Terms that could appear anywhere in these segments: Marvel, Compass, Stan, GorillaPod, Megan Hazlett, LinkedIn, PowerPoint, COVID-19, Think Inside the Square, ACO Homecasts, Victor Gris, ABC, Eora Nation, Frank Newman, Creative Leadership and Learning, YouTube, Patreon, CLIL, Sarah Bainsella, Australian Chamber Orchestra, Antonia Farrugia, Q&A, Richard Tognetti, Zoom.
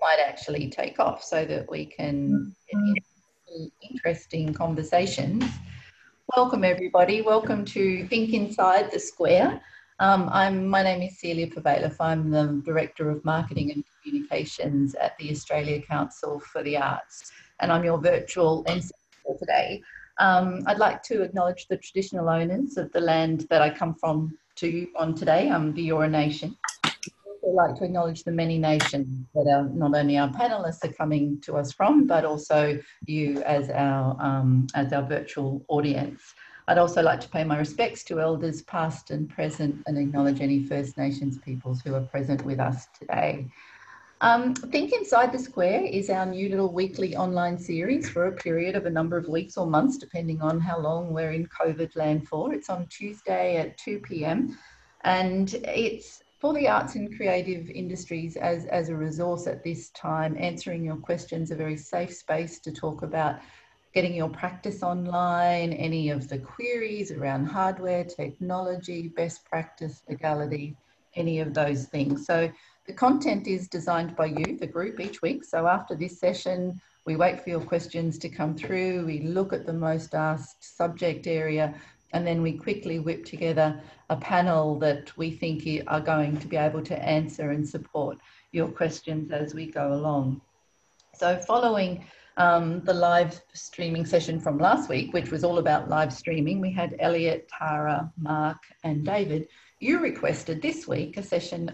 might actually take off so that we can get into interesting conversations. Welcome everybody, welcome to Think Inside the Square. My name is Celia Paveoff. I'm the Director of Marketing and Communications at the Australia Council for the Arts, and I'm your virtual MC for today. I'd like to acknowledge the traditional owners of the land that I come from to you on today, the Eora Nation. I'd like to acknowledge the many nations that are not only our panellists are coming to us from, but also you as our virtual audience. I'd also like to pay my respects to Elders past and present and acknowledge any First Nations peoples who are present with us today. Think Inside the Square is our new little weekly online series for a period of a number of weeks or months, depending on how long we're in COVID land for. It's on Tuesday at 2 p.m. and it's for the arts and creative industries as a resource at this time, answering your questions, a very safe space to talk about getting your practice online, any of the queries around hardware, technology, best practice, legality, any of those things. So the content is designed by you, the group, each week. So after this session, we wait for your questions to come through. We look at the most asked subject area, and then we quickly whip together a panel that we think are going to be able to answer and support your questions as we go along. So following the live streaming session from last week, which was all about live streaming, we had Elliot, Tara, Mark and David. You requested this week a session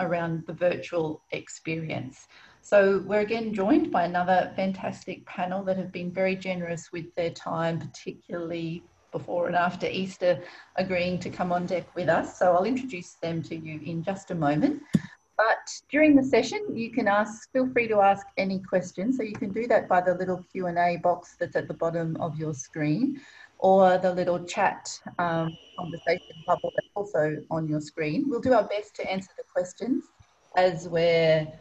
around the virtual experience. So we're again joined by another fantastic panel that have been very generous with their time, particularly before and after Easter, agreeing to come on deck with us. So I'll introduce them to you in just a moment. But during the session, you can feel free to ask any questions. So you can do that by the little Q&A box that's at the bottom of your screen, or the little chat conversation bubble that's also on your screen. We'll do our best to answer the questions as we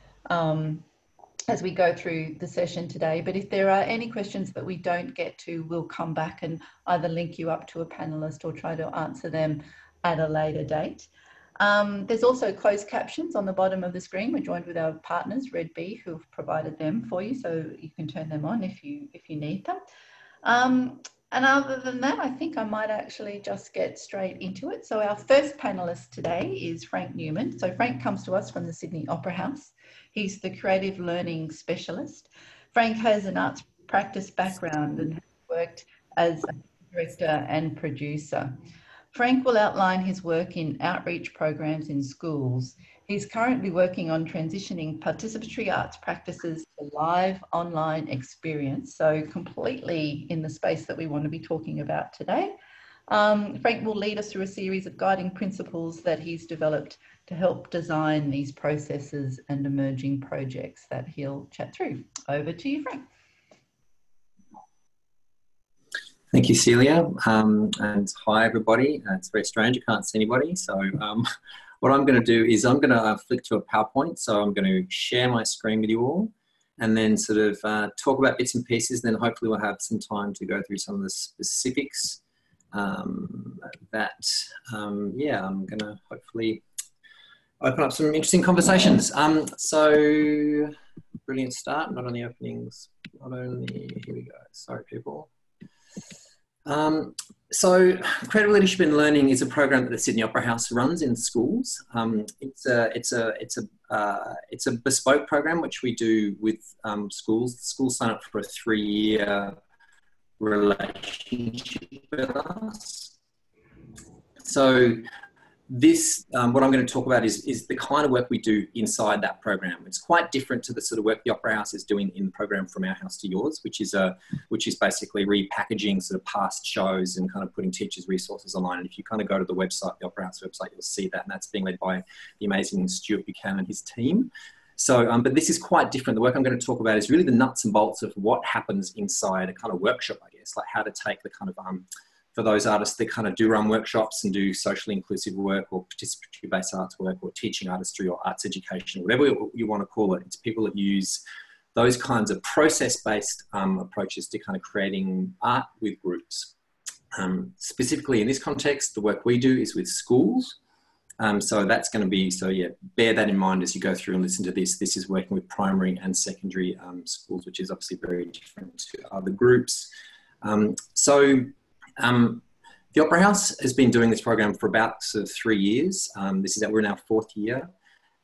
go through the session today. But if there are any questions that we don't get to, we'll come back and either link you up to a panelist or try to answer them at a later date. There's also closed captions on the bottom of the screen. We're joined with our partners, Red Bee, who've provided them for you, so you can turn them on if you need them. And other than that, I think I might actually just get straight into it. So our first panelist today is Frank Newman. So Frank comes to us from the Sydney Opera House. He's the creative learning specialist. Frank has an arts practice background and has worked as a director and producer. Frank will outline his work in outreach programs in schools. He's currently working on transitioning participatory arts practices to live online experience, so completely in the space that we want to be talking about today. Frank will lead us through a series of guiding principles that he's developed to help design these processes and emerging projects that he'll chat through. Over to you, Frank. Thank you, Celia, and hi everybody. It's very strange, I can't see anybody. So what I'm going to do is I'm going to flick to a PowerPoint. So I'm going to share my screen with you all and then sort of talk about bits and pieces. Then hopefully we'll have some time to go through some of the specifics I'm going to hopefully open up some interesting conversations. So brilliant start, not only openings, not only, here we go, sorry people. So Creative Leadership in Learning is a program that the Sydney Opera House runs in schools. It's a bespoke program which we do with schools. The schools sign up for a 3-year relationship with us. So this, what I'm going to talk about is the kind of work we do inside that program. It's quite different to the sort of work the Opera House is doing in the program From Our House to Yours, which is basically repackaging sort of past shows and kind of putting teachers' resources online. And if you kind of go to the website, the Opera House website, you'll see that, and that's being led by the amazing Stuart Buchanan and his team. So, but this is quite different. The work I'm going to talk about is really the nuts and bolts of what happens inside a kind of workshop, I guess, like how to take the kind of for those artists that kind of do run workshops and do socially inclusive work or participatory-based arts work or teaching artistry or arts education, whatever you want to call it. It's people that use those kinds of process-based approaches to kind of creating art with groups. Specifically in this context, the work we do is with schools. So that's going to be, bear that in mind as you go through and listen to this. This is working with primary and secondary schools, which is obviously very different to other groups. The Opera House has been doing this program for about 3 years. We're in our 4th year.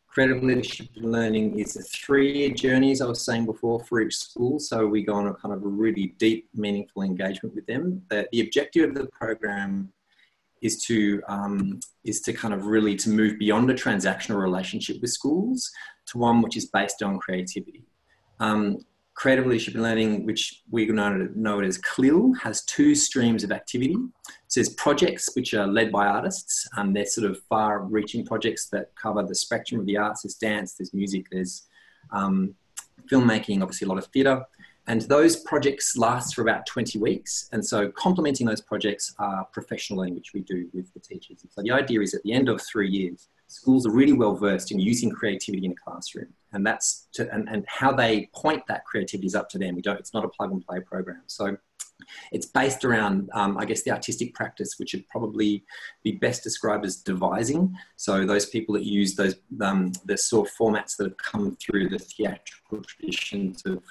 Creative leadership learning is a 3-year journey, as I was saying before, for each school. So we go on a kind of a really deep, meaningful engagement with them. The objective of the program is to move beyond a transactional relationship with schools to one which is based on creativity. Creative leadership learning, which we know it as CLIL, has 2 streams of activity. So there's projects which are led by artists, and they're sort of far-reaching projects that cover the spectrum of the arts. There's dance, there's music, there's filmmaking, obviously a lot of theatre. And those projects last for about 20 weeks. And so complementing those projects are professional learning, which we do with the teachers. And so the idea is at the end of 3 years, schools are really well versed in using creativity in a classroom. And and how they point that creativity is up to them. It's not a plug and play program. So it's based around, the artistic practice, which would probably be best described as devising. So those people that use those, the sort of formats that have come through the theatrical traditions of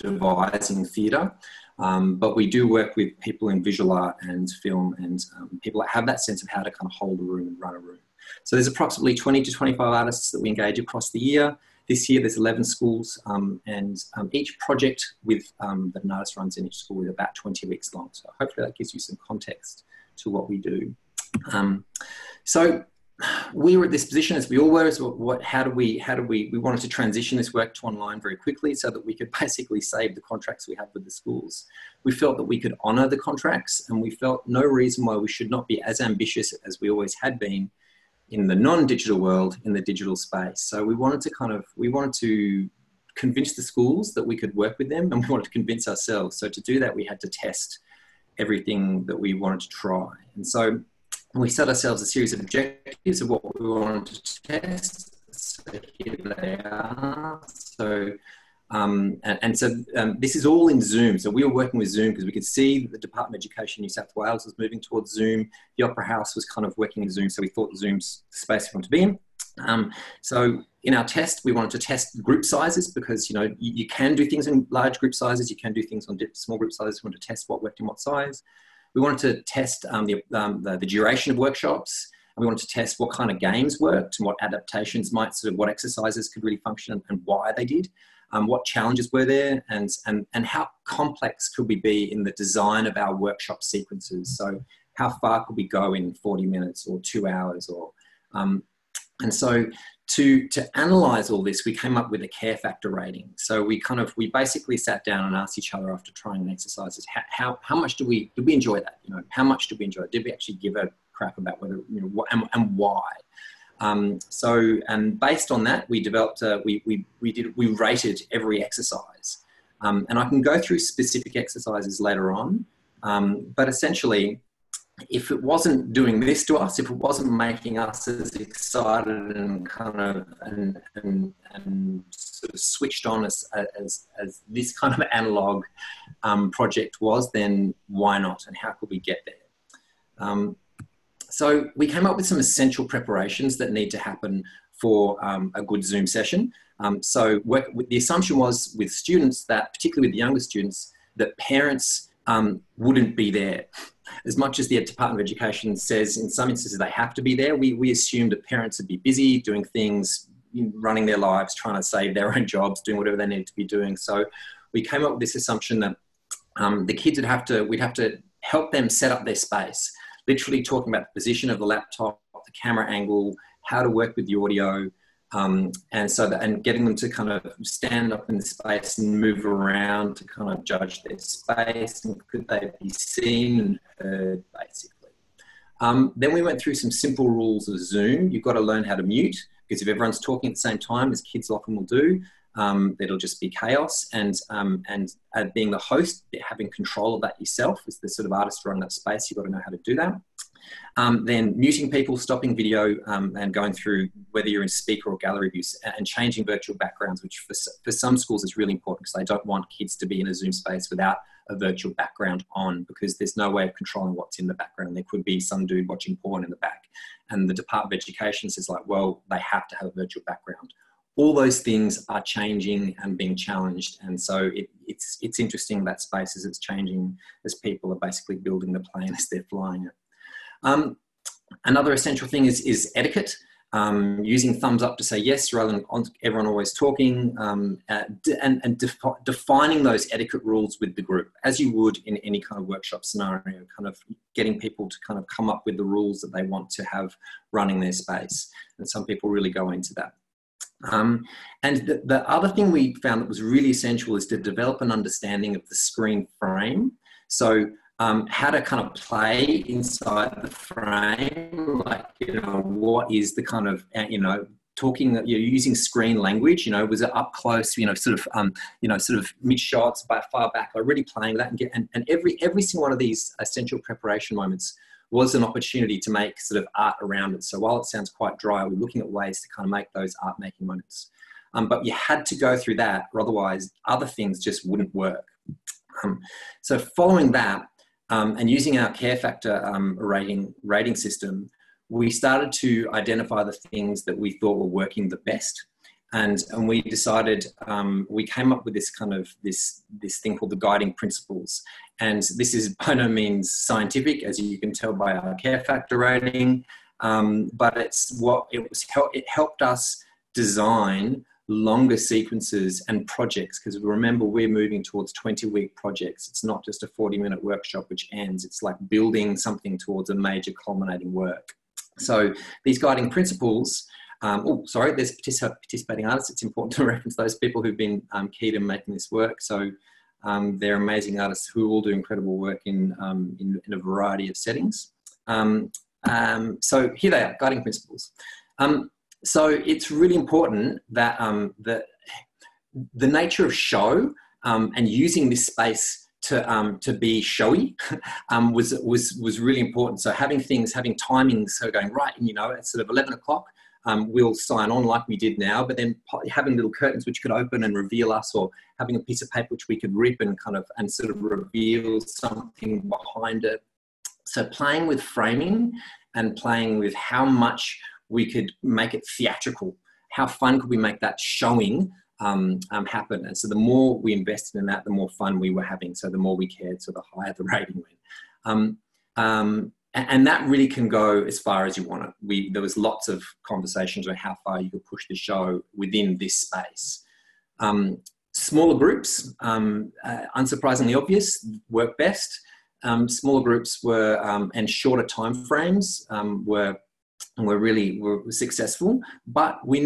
devising theatre. But we do work with people in visual art and film and people that have that sense of how to kind of hold a room and run a room. So there's approximately 20 to 25 artists that we engage across the year. This year there's 11 schools and each project that an artist runs in each school is about 20 weeks long. So hopefully that gives you some context to what we do. So we were at this position, as we all were, we wanted to transition this work to online very quickly so that we could basically save the contracts we have with the schools. We felt that we could honour the contracts, and we felt no reason why we should not be as ambitious as we always had been in the non-digital world, in the digital space. So we wanted to convince the schools that we could work with them, and we wanted to convince ourselves. So to do that, we had to test everything that we wanted to try. And so we set ourselves a series of objectives of what we wanted to test. So here they are. So, this is all in Zoom. So we were working with Zoom because we could see that the Department of Education New South Wales was moving towards Zoom. The Opera House was kind of working in Zoom. So we thought Zoom's the space we wanted to be in. So in our test, we wanted to test group sizes because, you can do things in large group sizes. You can do things on small group sizes. We wanted to test what worked in what size. We wanted to test the duration of workshops, and we wanted to test what kind of games worked and what adaptations might what exercises could really function and why they did, what challenges were there, and how complex could we be in the design of our workshop sequences. So how far could we go in 40 minutes or 2 hours or, and so to analyse all this, we came up with a care factor rating. So we basically sat down and asked each other after trying an exercise, how much did we enjoy that? How much did we enjoy it? Did we actually give a crap about whether, and why? And based on that, we developed, we rated every exercise. And I can go through specific exercises later on, but essentially, if it wasn't doing this to us, if it wasn't making us as excited and switched on as this kind of analog project was, then why not? And how could we get there? So we came up with some essential preparations that need to happen for a good Zoom session. The assumption was with students that, particularly with the younger students, that parents wouldn't be there. As much as the Department of Education says in some instances they have to be there, we assumed that parents would be busy doing things, running their lives, trying to save their own jobs, doing whatever they needed to be doing. So we came up with this assumption that the kids we'd have to help them set up their space, literally talking about the position of the laptop, the camera angle, how to work with the audio, and getting them to kind of stand up in the space and move around to kind of judge their space and could they be seen and heard, basically. Then we went through some simple rules of Zoom. You've got to learn how to mute, because if everyone's talking at the same time, as kids often will do, it'll just be chaos. And being the host, having control of that yourself, as the sort of artist running that space, you've got to know how to do that. Then muting people, stopping video and going through whether you're in speaker or gallery views, and changing virtual backgrounds, which for some schools is really important because they don't want kids to be in a Zoom space without a virtual background on, because there's no way of controlling what's in the background. There could be some dude watching porn in the back, and the Department of Education says like, well, they have to have a virtual background. All those things are changing and being challenged. And so it's interesting that space as it's changing, as people are basically building the plane as they're flying it. Another essential thing is etiquette. Using thumbs up to say yes rather than everyone always talking, and defining those etiquette rules with the group, as you would in any kind of workshop scenario, kind of getting people to kind of come up with the rules that they want to have running their space. And some people really go into that. And the other thing we found that was really essential is to develop an understanding of the screen frame. So how to kind of play inside the frame, like, you know, what is the kind of, you know, talking that you're using screen language, you know, was it up close, you know, sort of, you know, sort of mid shots, by far back, like really playing that and get, and every single one of these essential preparation moments was an opportunity to make sort of art around it. So while it sounds quite dry, we're looking at ways to kind of make those art making moments. But you had to go through that, or otherwise other things just wouldn't work. So following that, and using our care factor rating system, we started to identify the things that we thought were working the best. And we decided, we came up with this kind of, this thing called the guiding principles. And this is by no means scientific, as you can tell by our care factor rating, but it's it helped us design longer sequences and projects, because remember, we're moving towards 20-week projects. It's not just a 40-minute workshop which ends. It's like building something towards a major culminating work. So these guiding principles, there's participating artists. It's important to reference those people who've been key to making this work. So they're amazing artists who all do incredible work in a variety of settings. So here they are, guiding principles. So it's really important that the nature of show and using this space to be showy was really important. So having timings, so going right, you know, at sort of 11 o'clock, we'll sign on like we did now, but then having little curtains which could open and reveal us, or having a piece of paper which we could rip and kind of, and sort of reveal something behind it. So playing with framing and playing with how much we could make it theatrical. How fun could we make that showing happen? And so the more we invested in that, the more fun we were having. So the more we cared, so the higher the rating went. And that really can go as far as you want it. There was lots of conversations on how far you could push the show within this space. Smaller groups, unsurprisingly obvious, work best. Smaller groups were, and shorter time frames were successful, but we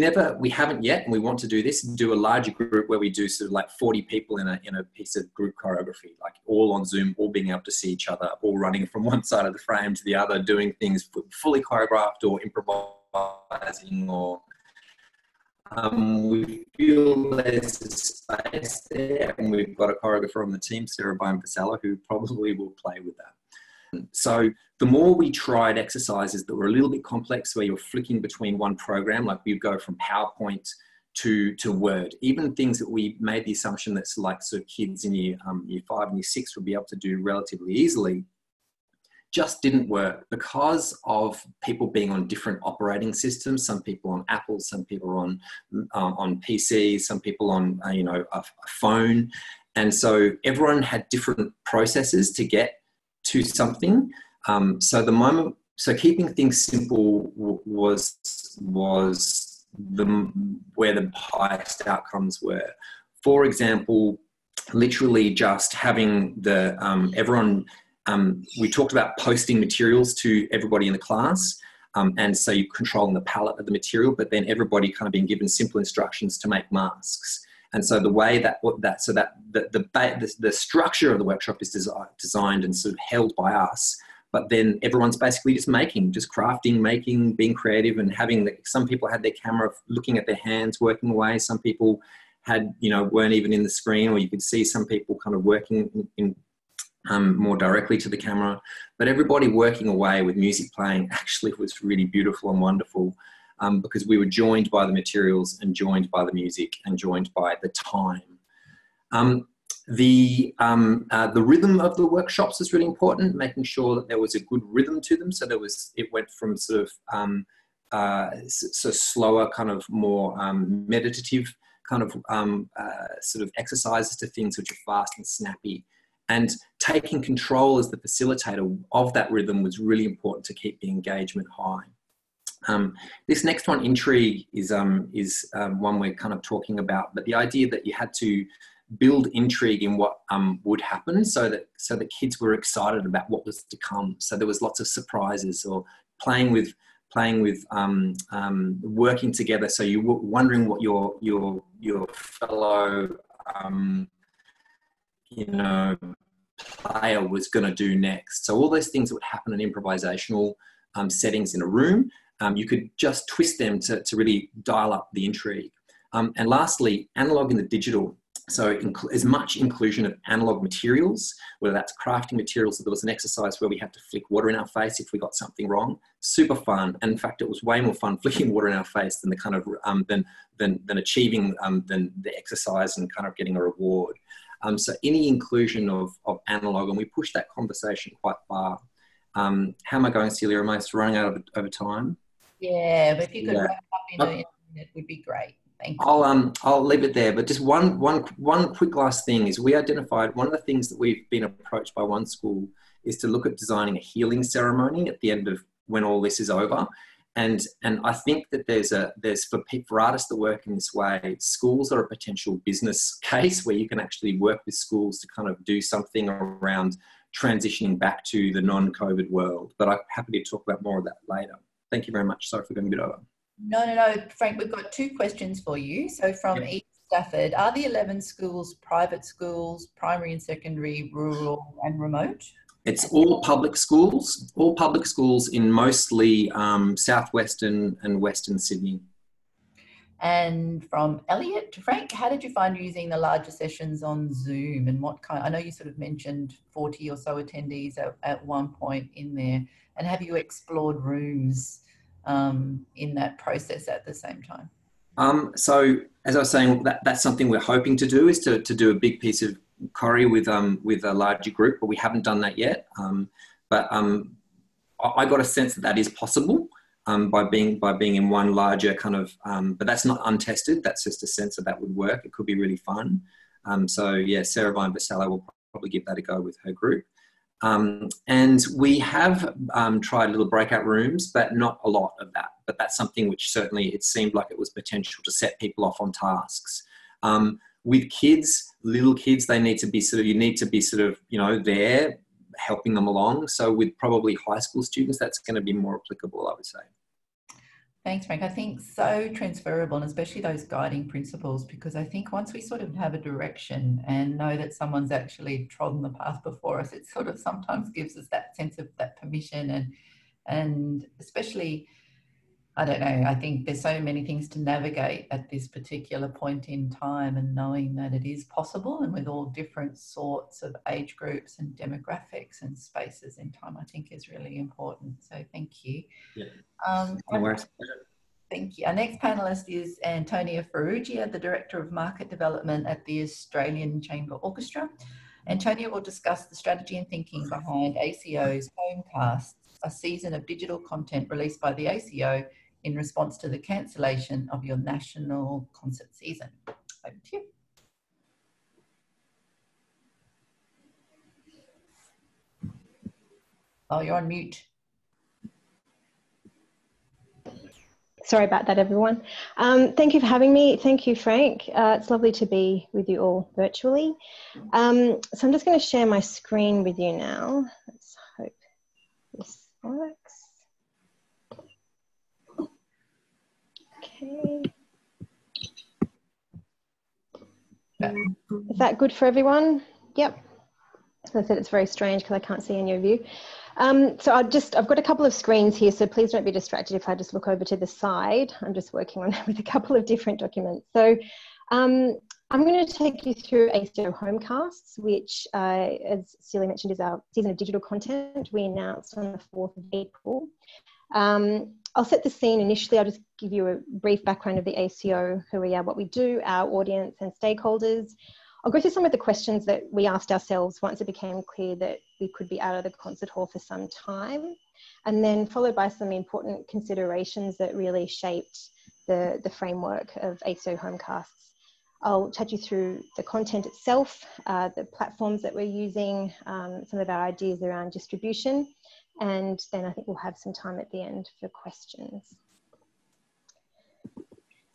haven't yet, and we want to do this, do a larger group where we do sort of like 40 people in a piece of group choreography, like all on Zoom, all being able to see each other, all running from one side of the frame to the other, doing things fully choreographed or improvising, or we feel there's a space there, and we've got a choreographer on the team, Sarah Bainsella, who probably will play with that. So the more we tried exercises that were a little bit complex, where you're flicking between one program, like we would go from PowerPoint to Word, even things that we made the assumption that's like, so kids in year 5 and year 6 would be able to do relatively easily, just didn't work because of people being on different operating systems. Some people on Apple, some people on PC, some people on a phone, and so everyone had different processes to get to something. So keeping things simple was where the highest outcomes were. For example, literally just having the everyone. We talked about posting materials to everybody in the class, and so you're controlling the palette of the material. But then everybody kind of being given simple instructions to make masks. And so the way the structure of the workshop is designed and sort of held by us, but then everyone's basically just crafting, being creative, and having some people had their camera looking at their hands, working away. Some people had, weren't even in the screen, or you could see some people kind of working in more directly to the camera, but everybody working away with music playing actually was really beautiful and wonderful, because we were joined by the materials and joined by the music and joined by the time. The rhythm of the workshops is really important, making sure that there was a good rhythm to them. So there was, it went from sort of so slower, kind of more meditative kind of sort of exercises to things which are fast and snappy. And taking control as the facilitator of that rhythm was really important to keep the engagement high. This next one, intrigue, is one we're kind of talking about, but the idea that you had to build intrigue in what would happen so that kids were excited about what was to come. So there was lots of surprises, or playing with working together. So you were wondering what your fellow, player was going to do next. So all those things that would happen in improvisational settings in a room, you could just twist them to really dial up the intrigue. And lastly, analog in the digital. So as much inclusion of analog materials, whether that's crafting materials. So there was an exercise where we had to flick water in our face if we got something wrong. Super fun. And in fact, it was way more fun flicking water in our face than the kind of than achieving than the exercise and kind of getting a reward. So any inclusion of analog, and we pushed that conversation quite far. How am I going, Celia? Am I running out of over time? Yeah, but if you could wrap up in it would be great. Thank you. I'll leave it there. But just one quick last thing is we identified one of the things that we've been approached by one school is to look at designing a healing ceremony at the end of when all this is over. And I think that there's for artists that work in this way, schools are a potential business case where you can actually work with schools to kind of do something around transitioning back to the non-COVID world. But I'm happy to talk about more of that later. Thank you very much. Sorry for going a bit over. No, Frank, we've got two questions for you. So from East Stafford, are the 11 schools private schools, primary and secondary, rural and remote? It's all public schools in mostly southwestern and western Sydney. And from Elliot, Frank, how did you find using the larger sessions on Zoom, and what kind? I know you sort of mentioned 40 or so attendees at one point in there. And have you explored rooms in that process at the same time? So as I was saying, that's something we're hoping to do, is to do a big piece of Corrie with a larger group, but we haven't done that yet. But I got a sense that is possible by being in one larger kind of. But that's not untested. That's just a sense that would work. It could be really fun. Sarah Bainsella will probably give that a go with her group. And we have tried little breakout rooms, but not a lot of that. But that's something which certainly it seemed like it was potential to set people off on tasks. With kids, little kids, they need to be there helping them along. So with probably high school students, that's going to be more applicable, I would say. Thanks, Frank. I think so transferable, and especially those guiding principles, because I think once we sort of have a direction and know that someone's actually trodden the path before us, it sort of sometimes gives us that sense of that permission and especially, I don't know, I think there's so many things to navigate at this particular point in time, and knowing that it is possible, and with all different sorts of age groups and demographics and spaces in time, I think is really important. So thank you. Yeah. No worries. Thank you. Our next panellist is Antonia Farrugia, the Director of Market Development at the Australian Chamber Orchestra. Antonia will discuss the strategy and thinking behind ACO's Homecasts, a season of digital content released by the ACO in response to the cancellation of your national concert season. Over to you. Oh, you're on mute. Sorry about that, everyone. Thank you for having me. Thank you, Frank. It's lovely to be with you all virtually. So I'm just going to share my screen with you now. Let's hope this works. Is that good for everyone? Yep. I said it's very strange because I can't see any of you. So I've got a couple of screens here, so please don't be distracted if I just look over to the side. I'm just working on it with a couple of different documents. So I'm going to take you through ACO Homecasts, which, as Celia mentioned, is our season of digital content we announced on the 4th of April. I'll set the scene initially. I'll just give you a brief background of the ACO, who we are, what we do, our audience and stakeholders. I'll go through some of the questions that we asked ourselves once it became clear that we could be out of the concert hall for some time, and then followed by some important considerations that really shaped the framework of ACO Homecasts. I'll chat you through the content itself, the platforms that we're using, some of our ideas around distribution, and then I think we'll have some time at the end for questions.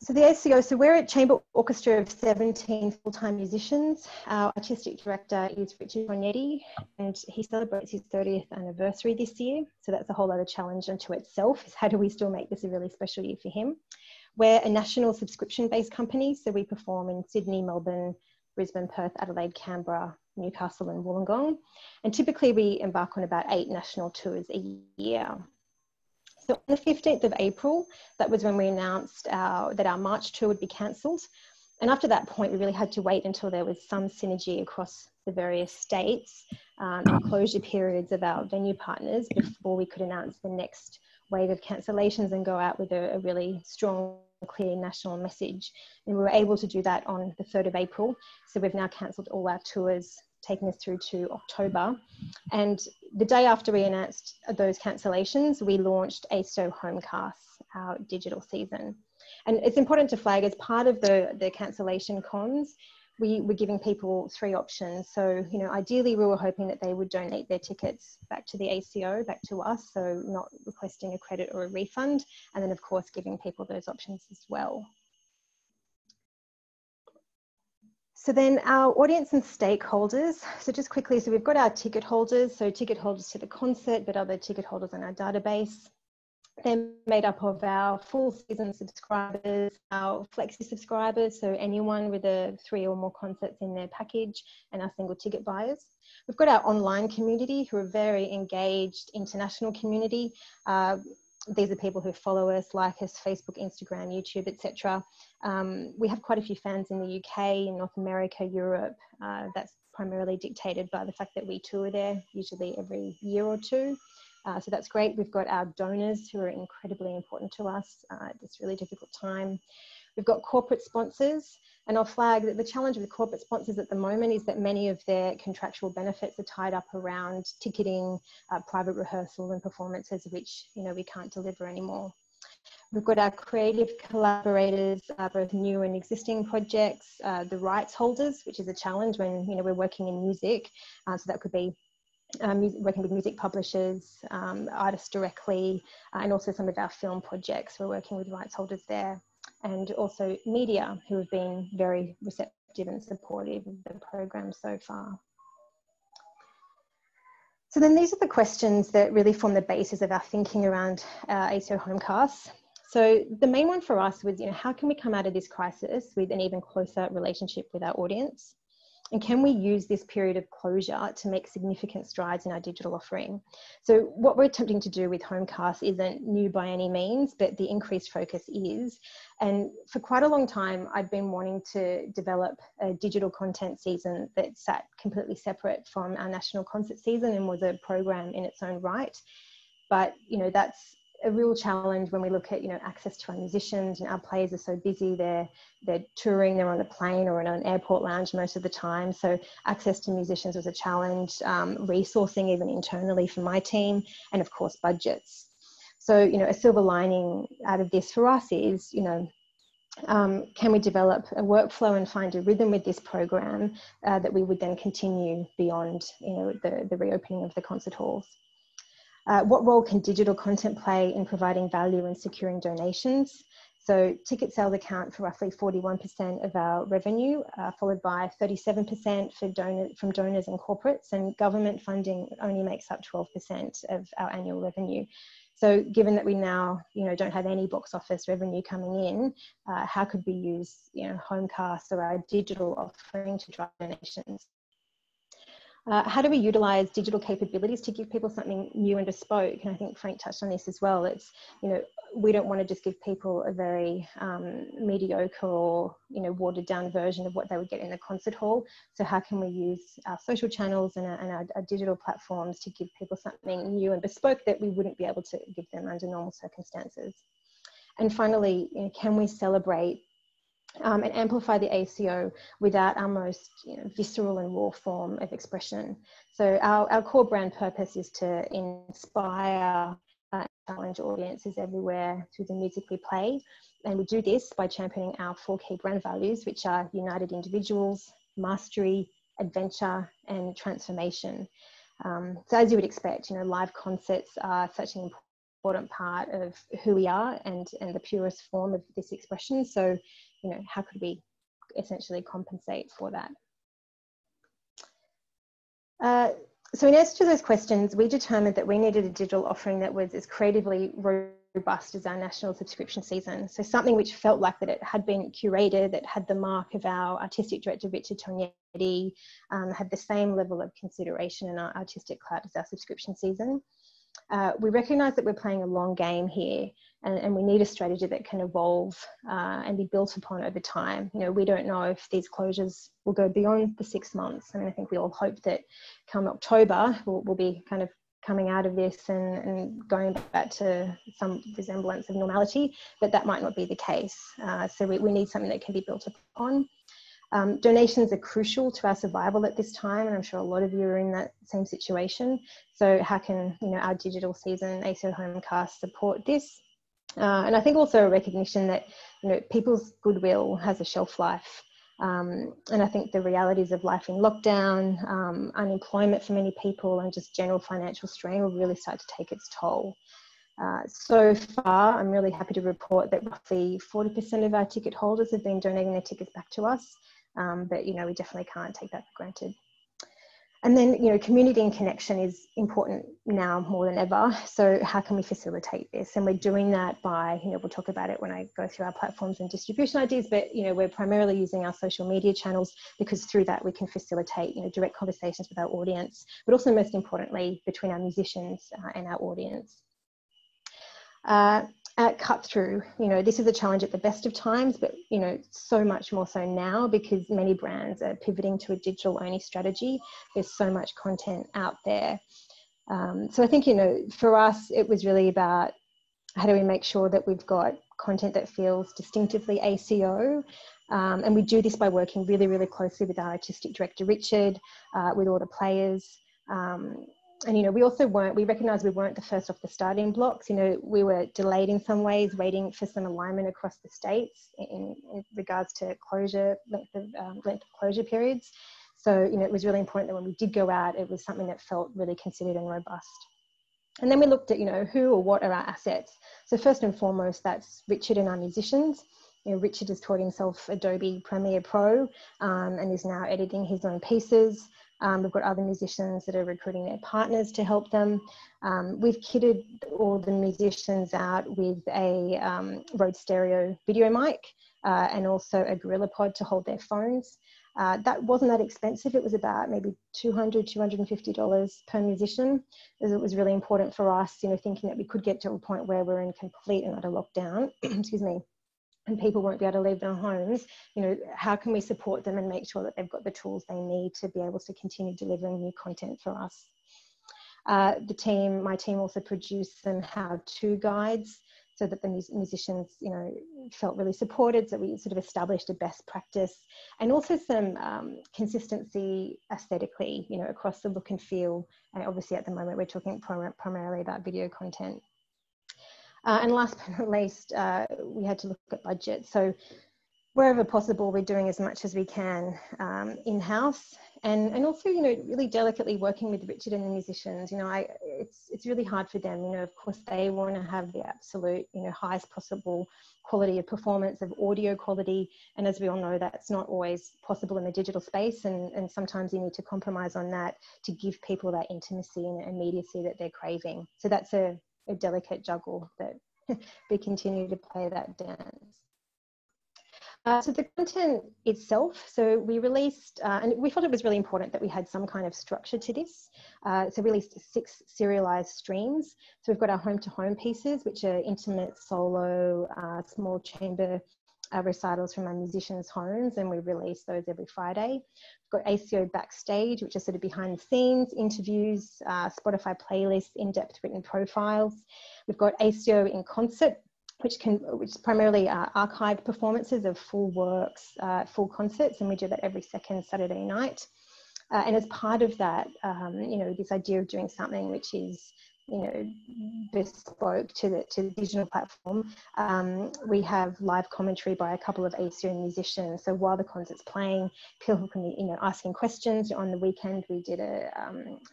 So the ACO, so we're a chamber orchestra of 17 full-time musicians. Our artistic director is Richard Tognetti, and he celebrates his 30th anniversary this year. So that's a whole other challenge unto itself, is how do we still make this a really special year for him? We're a national subscription-based company, so we perform in Sydney, Melbourne, Brisbane, Perth, Adelaide, Canberra, Newcastle and Wollongong. And typically we embark on about 8 national tours a year. So on the 15th of April, that was when we announced that our March tour would be cancelled. And after that point, we really had to wait until there was some synergy across the various states and closure periods of our venue partners before we could announce the next wave of cancellations and go out with a really strong, clear national message. And we were able to do that on the 3rd of April. So we've now cancelled all our tours, taking us through to October. And the day after we announced those cancellations, we launched ACO Homecasts, our digital season. And it's important to flag, as part of the cancellation cons, we were giving people 3 options. So, you know, ideally we were hoping that they would donate their tickets back to the ACO, back to us, so not requesting a credit or a refund. And then of course, giving people those options as well. So then our audience and stakeholders. So just quickly, so we've got our ticket holders. So ticket holders to the concert, but other ticket holders on our database. They're made up of our full season subscribers, our flexi subscribers, so anyone with a 3 or more concerts in their package, and our single ticket buyers. We've got our online community, who are a very engaged international community. These are people who follow us, like us, Facebook, Instagram, YouTube, etc. We have quite a few fans in the UK, in North America, Europe. That's primarily dictated by the fact that we tour there, usually every year or 2. So that's great. We've got our donors, who are incredibly important to us at this really difficult time. We've got corporate sponsors, and I'll flag that the challenge with corporate sponsors at the moment is that many of their contractual benefits are tied up around ticketing, private rehearsal and performances, which, you know, we can't deliver anymore. We've got our creative collaborators, both new and existing projects, the rights holders, which is a challenge when, you know, we're working in music, so that could be working with music publishers, artists directly, and also some of our film projects. We're working with rights holders there, and also media, who have been very receptive and supportive of the program so far. So then these are the questions that really form the basis of our thinking around ACO Homecasts. So the main one for us was, you know, how can we come out of this crisis with an even closer relationship with our audience? And can we use this period of closure to make significant strides in our digital offering? So what we're attempting to do with Homecasts isn't new by any means, but the increased focus is. And for quite a long time, I've been wanting to develop a digital content season that sat completely separate from our national concert season and was a program in its own right. But, you know, that's a real challenge when we look at, you know, access to our musicians, and our players are so busy. They're touring, they're on a plane or in an airport lounge most of the time. So access to musicians was a challenge, resourcing even internally for my team, and of course budgets. So, you know, a silver lining out of this for us is, you know, can we develop a workflow and find a rhythm with this program that we would then continue beyond, you know, the reopening of the concert halls. What role can digital content play in providing value and securing donations? So ticket sales account for roughly 41% of our revenue, followed by 37% from donors and corporates, and government funding only makes up 12% of our annual revenue. So given that we now, you know, don't have any box office revenue coming in, how could we use, you know, Homecasts or our digital offering to drive donations? How do we utilise digital capabilities to give people something new and bespoke? And I think Frank touched on this as well. It's, you know, we don't want to just give people a very mediocre or, you know, watered down version of what they would get in the concert hall. So how can we use our social channels and our digital platforms to give people something new and bespoke that we wouldn't be able to give them under normal circumstances? And finally, you know, can we celebrate and amplify the ACO without our most visceral and raw form of expression? So our core brand purpose is to inspire and challenge audiences everywhere through the music we play. And we do this by championing our four key brand values, which are united individuals, mastery, adventure, and transformation. So as you would expect, live concerts are such an important part of who we are and the purest form of this expression. So, how could we essentially compensate for that? So in answer to those questions, we determined that we needed a digital offering that was as creatively robust as our national subscription season. So something which felt like that it had been curated, that had the mark of our artistic director, Richard Tognetti, had the same level of consideration in our artistic clout as our subscription season. We recognise that we're playing a long game here, and we need a strategy that can evolve and be built upon over time. We don't know if these closures will go beyond the 6 months. I think we all hope that come October, we'll be kind of coming out of this and going back to some resemblance of normality, but that might not be the case. So we need something that can be built upon. Donations are crucial to our survival at this time, and I'm sure a lot of you are in that same situation. So how can our digital season, ACO Homecast, support this? And I think also a recognition that people's goodwill has a shelf life, and I think the realities of life in lockdown, unemployment for many people, and just general financial strain will really start to take its toll. So far, I'm really happy to report that roughly 40% of our ticket holders have been donating their tickets back to us. But, we definitely can't take that for granted. And then, community and connection is important now more than ever. So how can we facilitate this? And we're doing that by, we'll talk about it when I go through our platforms and distribution ideas, but, we're primarily using our social media channels, because through that we can facilitate, direct conversations with our audience, but also most importantly, between our musicians and our audience. At cut through, this is a challenge at the best of times, but so much more so now, because many brands are pivoting to a digital only strategy. There's so much content out there. So I think, for us, it was really about how do we make sure that we've got content that feels distinctively ACO. And we do this by working really, really closely with our artistic director, Richard, with all the players. And, we recognised we weren't the first off the starting blocks. We were delayed in some ways, waiting for some alignment across the states in regards to closure, length of closure periods. So, it was really important that when we did go out, it was something that felt really considered and robust. And then we looked at, who or what are our assets. So first and foremost, that's Richard and our musicians. Richard has taught himself Adobe Premiere Pro and is now editing his own pieces. We've got other musicians that are recruiting their partners to help them. We've kitted all the musicians out with a Rode stereo video mic and also a GorillaPod to hold their phones. That wasn't that expensive. It was about maybe $200, $250 per musician, as it was really important for us, thinking that we could get to a point where we're in complete and utter lockdown, excuse me, and people won't be able to leave their homes. How can we support them and make sure that they've got the tools they need to be able to continue delivering new content for us? My team also produced some how-to guides so that the musicians, felt really supported. So we sort of established a best practice and also some consistency aesthetically, across the look and feel. And obviously at the moment, we're talking primarily about video content. And last but not least, we had to look at budget. So wherever possible, we're doing as much as we can in-house and also, really delicately working with Richard and the musicians. It's really hard for them. Of course, they want to have the absolute, highest possible quality of performance, of audio quality. And as we all know, that's not always possible in the digital space. And sometimes you need to compromise on that to give people that intimacy and immediacy that they're craving. So that's a delicate juggle that we continue to play that dance. So the content itself, so we released, and we thought it was really important that we had some kind of structure to this. So we released 6 serialized streams. So we've got our home-to-home pieces, which are intimate, solo, small chamber recitals from our musicians' homes, and we release those every Friday. We've got ACO Backstage, which is sort of behind the scenes, interviews, Spotify playlists, in-depth written profiles. We've got ACO in Concert, which is primarily archived performances of full works, full concerts, and we do that every second Saturday night. And as part of that, you know, this idea of doing something which is, you know, bespoke to the digital platform, we have live commentary by a couple of ACO musicians. So while the concert's playing, people can be, you know, asking questions. On the weekend, we did a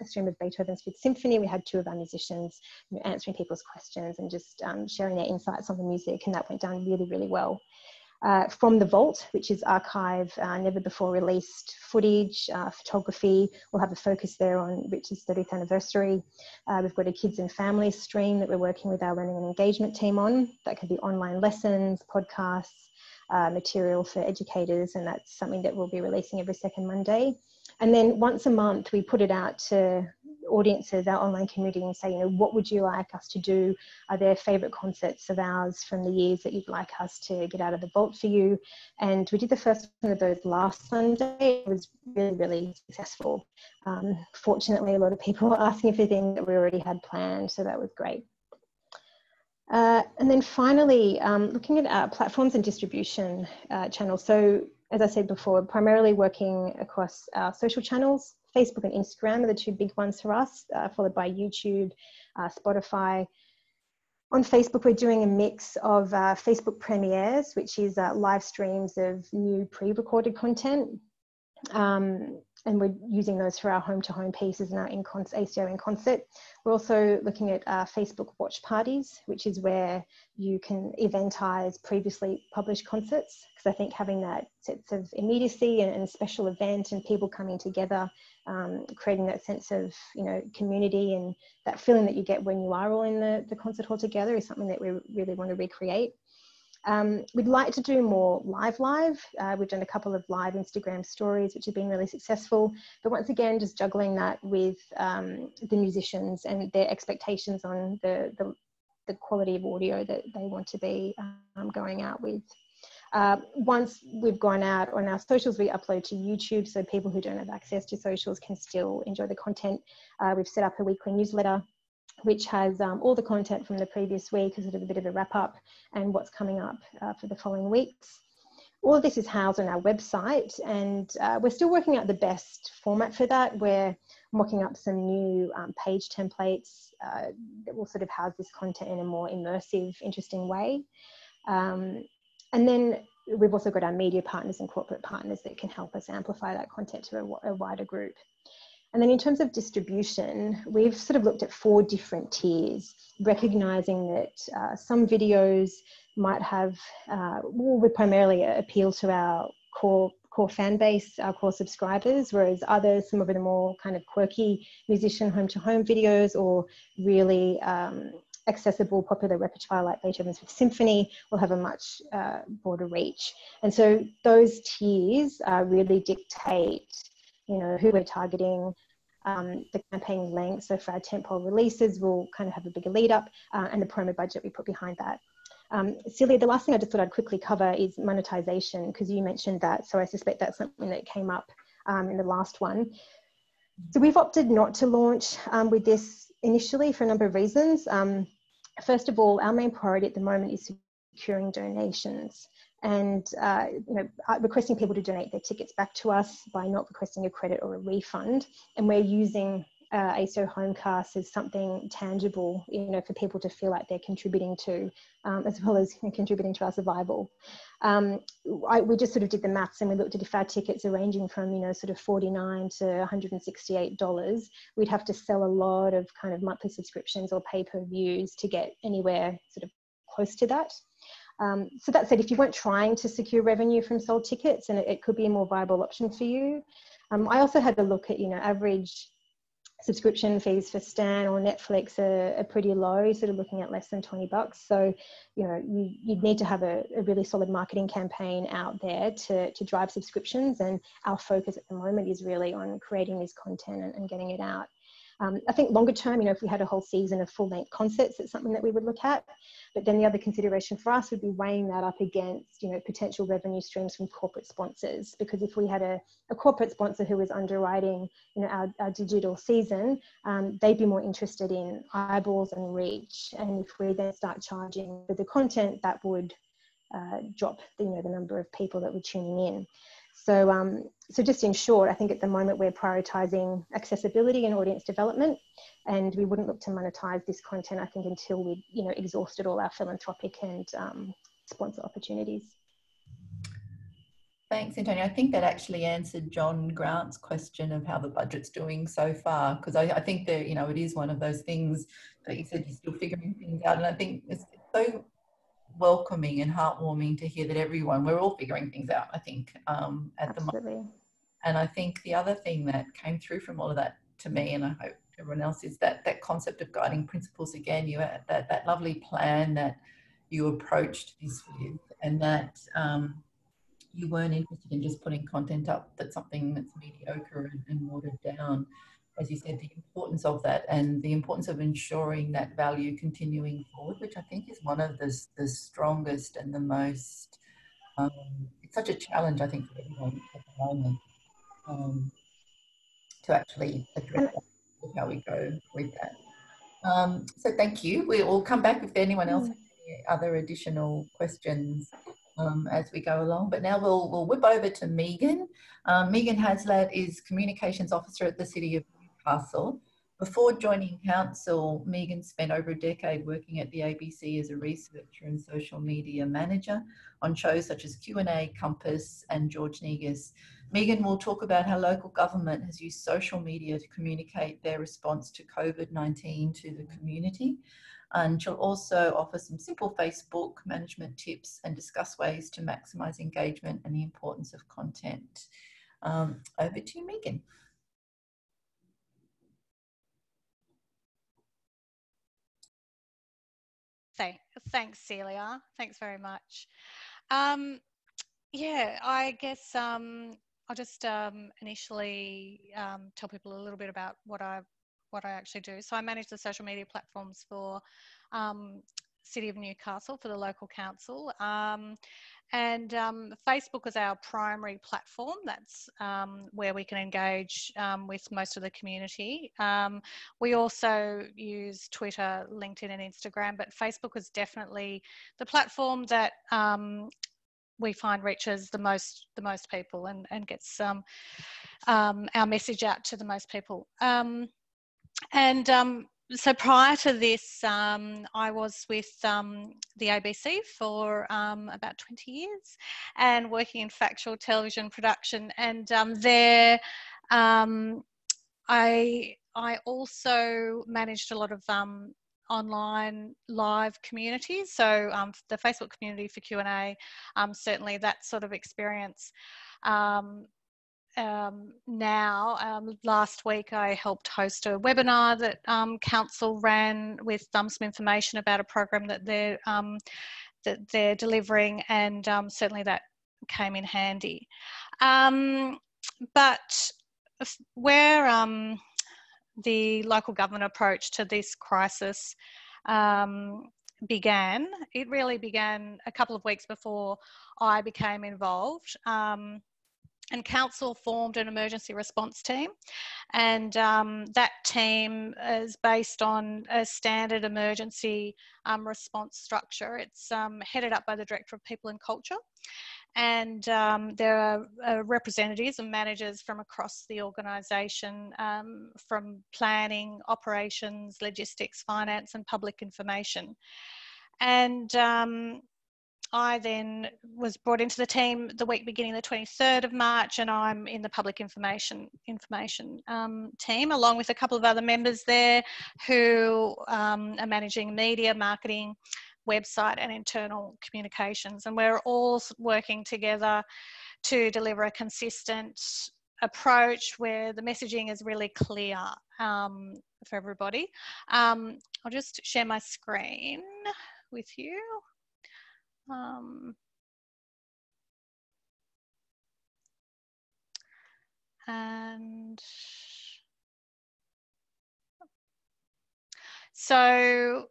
stream of Beethoven's Fifth Symphony. We had 2 of our musicians answering people's questions and just sharing their insights on the music, and that went down really, really well. From the Vault, which is archive, never before released footage, photography. We'll have a focus there on Richard's 30th anniversary. We've got a kids and family stream that we're working with our learning and engagement team on. That could be online lessons, podcasts, material for educators, and that's something that we'll be releasing every second Monday. And then once a month, we put it out to audiences, our online community, and say, you know, what would you like us to do? Are there favourite concerts of ours from the years that you'd like us to get out of the vault for you? And we did the first one of those last Sunday. It was really, really successful. Fortunately, a lot of people were asking for things that we already had planned, so that was great. And then finally, looking at our platforms and distribution channels. So, as I said before, primarily working across our social channels. Facebook and Instagram are the 2 big ones for us, followed by YouTube, Spotify. On Facebook, we're doing a mix of Facebook premieres, which is live streams of new pre-recorded content. And we're using those for our home-to-home pieces and our ACO in Concert. We're also looking at Facebook watch parties, which is where you can eventize previously published concerts, because I think having that sense of immediacy and a special event and people coming together, creating that sense of, you know, community and that feeling that you get when you are all in the concert hall together is something that we really want to recreate. We'd like to do more live. We've done a couple of live Instagram stories, which have been really successful. But once again, just juggling that with the musicians and their expectations on the quality of audio that they want to be going out with. Once we've gone out on our socials, we upload to YouTube, so people who don't have access to socials can still enjoy the content. We've set up a weekly newsletter, which has all the content from the previous week, as sort of a bit of a wrap up, and what's coming up for the following weeks. All of this is housed on our website, and we're still working out the best format for that. We're mocking up some new page templates that will sort of house this content in a more immersive, interesting way. And then we've also got our media partners and corporate partners that can help us amplify that content to a wider group. And then in terms of distribution, we've sort of looked at 4 different tiers, recognising that some videos might have, will primarily appeal to our core fan base, our core subscribers, whereas others, some of the more kind of quirky musician home-to-home videos or really accessible popular repertoire like Beethoven's Fifth Symphony will have a much broader reach. And so those tiers really dictate, you know, who we're targeting, the campaign length. So for our tentpole releases, we'll kind of have a bigger lead up and the promo budget we put behind that. Celia, the last thing I just thought I'd quickly cover is monetization, because you mentioned that. So I suspect that's something that came up in the last one. So we've opted not to launch with this initially for a number of reasons. First of all, our main priority at the moment is securing donations. And you know, requesting people to donate their tickets back to us by not requesting a credit or a refund. And we're using ACO Homecasts as something tangible, you know, for people to feel like they're contributing to, as well as, you know, contributing to our survival. We just sort of did the maths and we looked at if our tickets are ranging from, you know, sort of $49 to $168, we'd have to sell a lot of kind of monthly subscriptions or pay-per-views to get anywhere sort of close to that. So that said, if you weren't trying to secure revenue from sold tickets, and it could be a more viable option for you. I also had a look at, you know, average subscription fees for Stan or Netflix are pretty low, sort of looking at less than $20. So, you know, you'd need to have a really solid marketing campaign out there to drive subscriptions. And our focus at the moment is really on creating this content and getting it out. I think longer term, you know, if we had a whole season of full-length concerts, it's something that we would look at. But then the other consideration for us would be weighing that up against, you know, potential revenue streams from corporate sponsors. Because if we had a corporate sponsor who was underwriting, you know, our digital season, they'd be more interested in eyeballs and reach. And if we then start charging for the content, that would drop, you know, the number of people that were tuning in. So, so just in short, I think at the moment we're prioritising accessibility and audience development, and we wouldn't look to monetise this content, I think, until we'd, you know, exhausted all our philanthropic and sponsor opportunities. Thanks, Antonia. I think that actually answered John Grant's question of how the budget's doing so far, because I think that, you know, it is one of those things that you said you're still figuring things out, and I think it's so welcoming and heartwarming to hear that everyone, we're all figuring things out, I think, at Absolutely. The moment. And I think the other thing that came through from all of that to me, and I hope everyone else, is that concept of guiding principles again. You had that lovely plan that you approached this with, and that you weren't interested in just putting content up that's something that's mediocre and watered down. As you said, the importance of that and the importance of ensuring that value continuing forward, which I think is one of the strongest and the most, it's such a challenge, I think, for everyone at the moment, to actually address that, how we go with that. So thank you. We'll come back if anyone else has any other additional questions as we go along. But now we'll whip over to Megan. Megan Hazlett is Communications Officer at the City of Newcastle. Before joining council, Megan spent over a decade working at the ABC as a researcher and social media manager on shows such as Q&A, Compass and George Negus. Megan will talk about how local government has used social media to communicate their response to COVID-19 to the community. And she'll also offer some simple Facebook management tips and discuss ways to maximise engagement and the importance of content. Over to you, Megan. Thanks, Celia. Thanks very much. Yeah, I guess I'll just initially tell people a little bit about what I actually do. So I manage the social media platforms for City of Newcastle, for the local council. And Facebook is our primary platform. That's where we can engage with most of the community. We also use Twitter, LinkedIn and Instagram, but Facebook is definitely the platform that we find reaches the most people and gets our message out to the most people. So prior to this, I was with the ABC for about 20 years and working in factual television production. And there I also managed a lot of online live communities. So the Facebook community for Q&A, certainly that sort of experience. Last week I helped host a webinar that council ran with some information about a program that they're delivering, and certainly that came in handy. But where the local government approach to this crisis began, it really began a couple of weeks before I became involved. And council formed an emergency response team, and that team is based on a standard emergency response structure. It's headed up by the Director of People and Culture, and there are representatives and managers from across the organisation, from planning, operations, logistics, finance and public information. And I then was brought into the team the week beginning the 23rd of March, and I'm in the public information team, along with a couple of other members there who are managing media, marketing, website and internal communications. And we're all working together to deliver a consistent approach where the messaging is really clear for everybody. I'll just share my screen with you. And so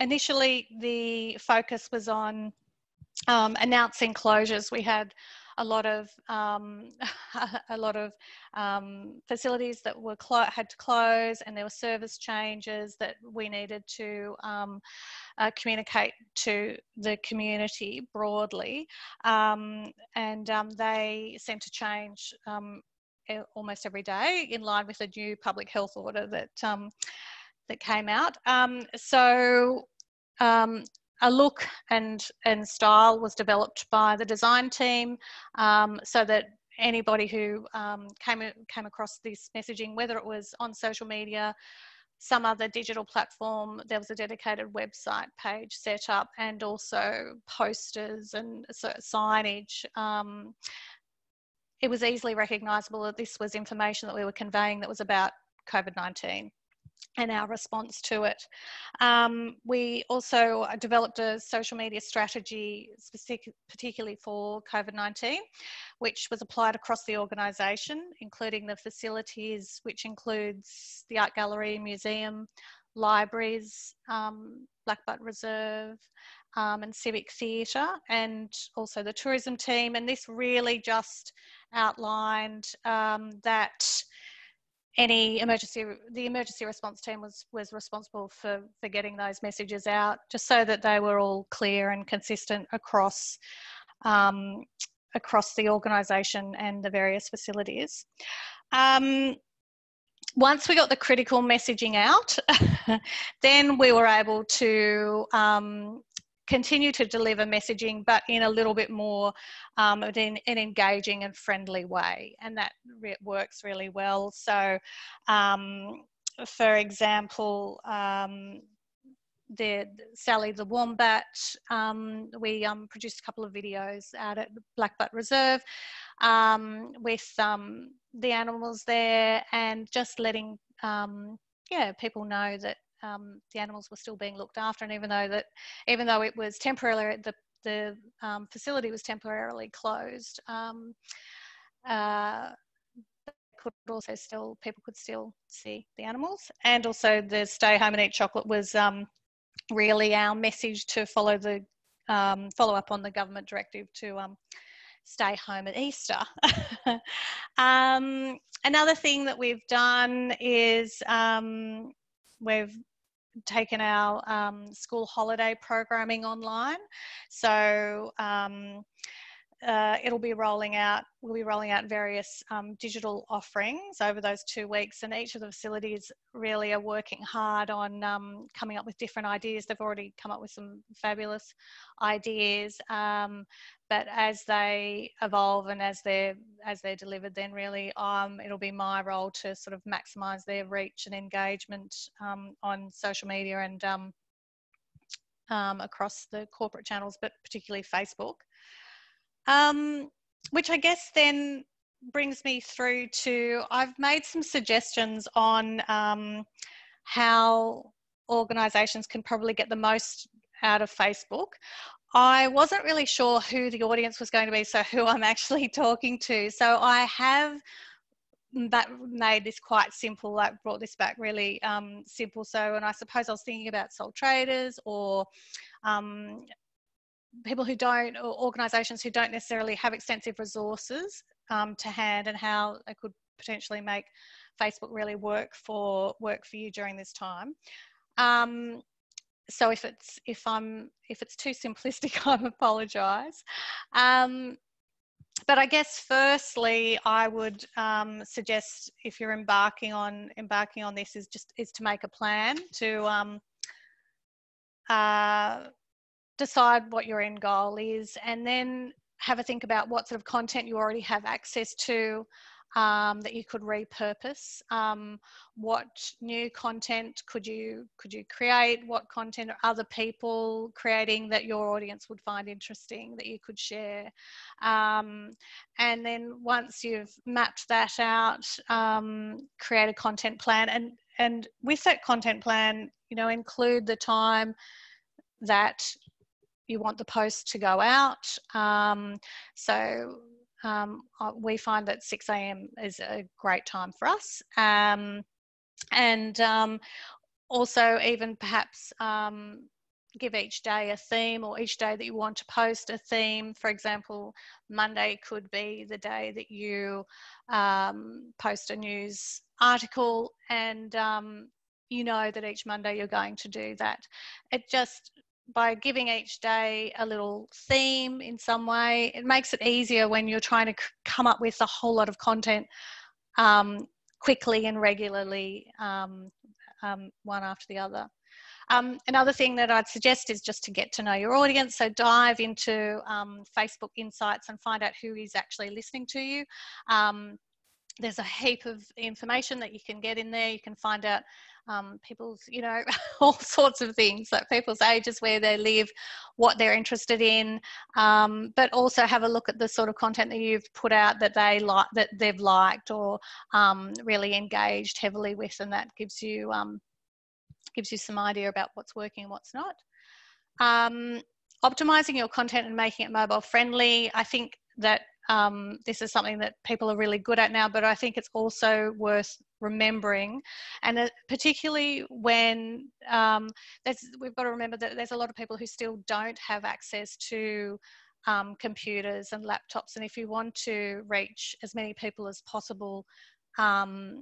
initially the focus was on announcing closures. We had a lot of facilities that were had to close, and there were service changes that we needed to communicate to the community broadly, and they seem to change almost every day in line with a new public health order that that came out. A look and style was developed by the design team, so that anybody who came across this messaging, whether it was on social media, some other digital platform, there was a dedicated website page set up, and also posters and signage. It was easily recognisable that this was information that we were conveying that was about COVID-19 and our response to it. We also developed a social media strategy particularly for COVID-19, which was applied across the organisation, including the facilities, which includes the art gallery, museum, libraries, Blackbutt Reserve, and civic theatre, and also the tourism team. And this really just outlined that the emergency response team was responsible for getting those messages out, just so that they were all clear and consistent across across the organisation and the various facilities. Once we got the critical messaging out, then we were able to continue to deliver messaging, but in a little bit more in an engaging and friendly way, and that works really well. So for example, Sally the Wombat, we produced a couple of videos out at Blackbutt Reserve with the animals there, and just letting people know that the animals were still being looked after, and even though it was temporarily, the facility was temporarily closed, people could still see the animals. And also the Stay Home and Eat Chocolate was really our message to follow the follow up on the government directive to stay home at Easter. Another thing that we've done is we've taken our school holiday programming online. So we'll be rolling out various digital offerings over those 2 weeks, and each of the facilities really are working hard on coming up with different ideas. They've already come up with some fabulous ideas, but as they evolve and as they're delivered, then really it'll be my role to sort of maximise their reach and engagement on social media and across the corporate channels, but particularly Facebook. Which I guess then brings me through to, I've made some suggestions on how organisations can probably get the most out of Facebook. I wasn't really sure who the audience was going to be, so who I'm actually talking to. So I have made this quite simple, like brought this back really simple. So, and I suppose I was thinking about sole traders, or people who don't, or organisations who don't necessarily have extensive resources to hand, and how they could potentially make Facebook really work for you during this time. So if it's too simplistic, I apologise. But I guess firstly, I would suggest, if you're embarking on this, is to make a plan to decide what your end goal is, and then have a think about what sort of content you already have access to, that you could repurpose? What new content could you create? What content are other people creating that your audience would find interesting that you could share? And then once you've mapped that out, create a content plan, and with that content plan, you know, include the time that you want the post to go out. We find that 6 a.m. is a great time for us. Also even perhaps give each day a theme, or each day that you want to post a theme. For example, Monday could be the day that you post a news article, and you know that each Monday you're going to do that. It just, by giving each day a little theme in some way, it makes it easier when you're trying to come up with a whole lot of content quickly and regularly, one after the other. Another thing that I'd suggest is just to get to know your audience. So dive into Facebook Insights and find out who is actually listening to you. There's a heap of information that you can get in there. You can find out people's, you know, all sorts of things, like people's ages, where they live, what they're interested in, but also have a look at the sort of content that you've put out that they like, that they've liked, or really engaged heavily with, and that gives you some idea about what's working and what's not. Optimizing your content and making it mobile friendly. I think that this is something that people are really good at now, but I think it's also worth remembering, and particularly when we've got to remember that there's a lot of people who still don't have access to computers and laptops, and if you want to reach as many people as possible and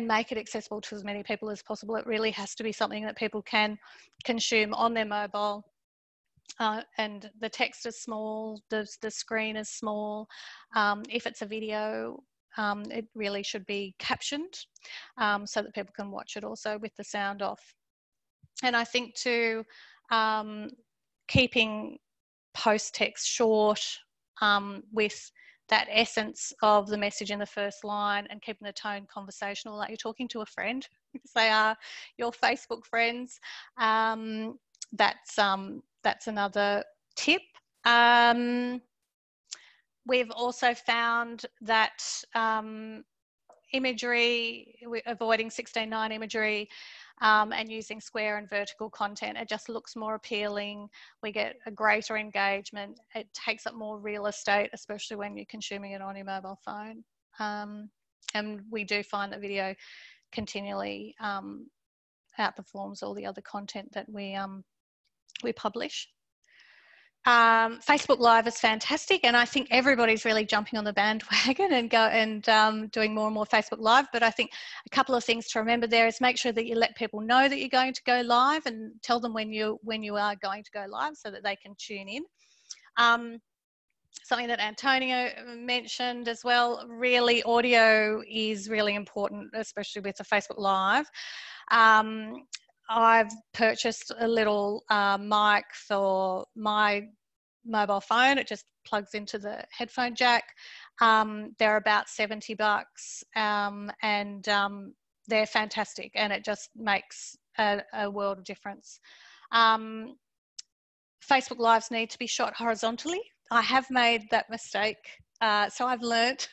make it accessible to as many people as possible, it really has to be something that people can consume on their mobile. And the text is small, the screen is small. If it's a video, it really should be captioned so that people can watch it also with the sound off. And I think too, keeping post text short with that essence of the message in the first line, and keeping the tone conversational, like you're talking to a friend, because they are your Facebook friends. That's another tip. We've also found that imagery, avoiding 16:9 imagery and using square and vertical content, it just looks more appealing. We get a greater engagement. It takes up more real estate, especially when you're consuming it on your mobile phone. And we do find that video continually outperforms all the other content that we publish. Facebook Live is fantastic, and I think everybody's really jumping on the bandwagon and doing more and more Facebook Live. But I think a couple of things to remember there is make sure that you let people know that you're going to go live, and tell them when you are going to go live so that they can tune in. Something that Antonia mentioned as well, really audio is really important, especially with the Facebook Live. I've purchased a little mic for my mobile phone. It just plugs into the headphone jack. They're about $70, and they're fantastic, and it just makes a world of difference. Facebook Lives need to be shot horizontally. I have made that mistake, so I've learnt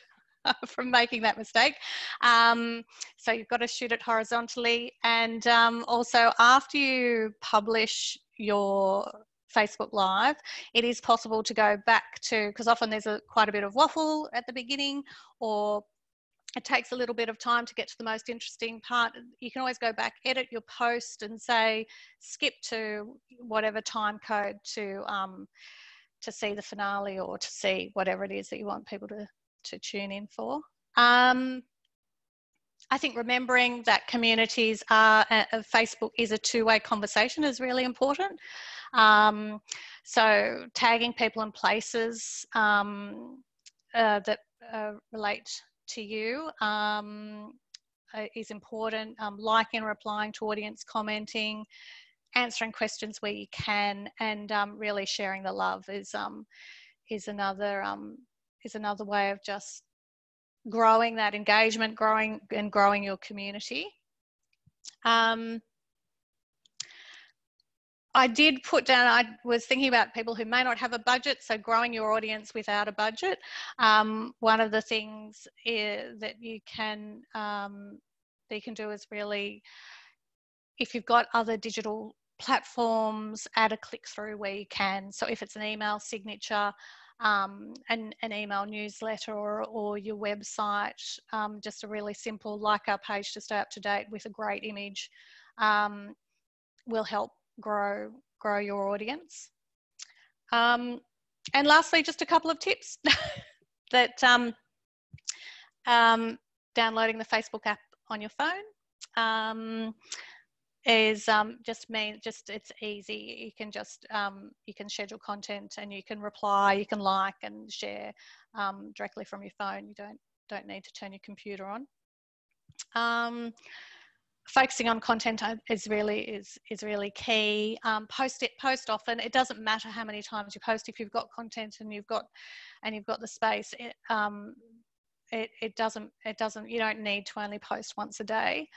from making that mistake. So you've got to shoot it horizontally, and also after you publish your Facebook Live, it is possible to go back to, because often there's quite a bit of waffle at the beginning, or it takes a little bit of time to get to the most interesting part. You can always go back, edit your post, and say skip to whatever time code to see the finale, or to see whatever it is that you want people to tune in for. I think remembering that communities are, Facebook is a two-way conversation, is really important. So tagging people in places that relate to you is important. Liking and replying to audience, commenting, answering questions where you can, and really sharing the love is another way of just growing that engagement, growing your community. I did put down, I was thinking about people who may not have a budget, so growing your audience without a budget. One of the things is that you can do is really, if you've got other digital platforms, add a click through where you can. So if it's an email signature, an email newsletter or your website, just a really simple like our page to stay up to date with a great image will help grow your audience. And lastly, just a couple of tips that downloading the Facebook app on your phone is it's easy. You can just you can schedule content and you can reply, you can like and share directly from your phone. You don't need to turn your computer on. Focusing on content is really key. Post often. It doesn't matter how many times you post if you've got content and you've got the space. It doesn't. You don't need to only post once a day.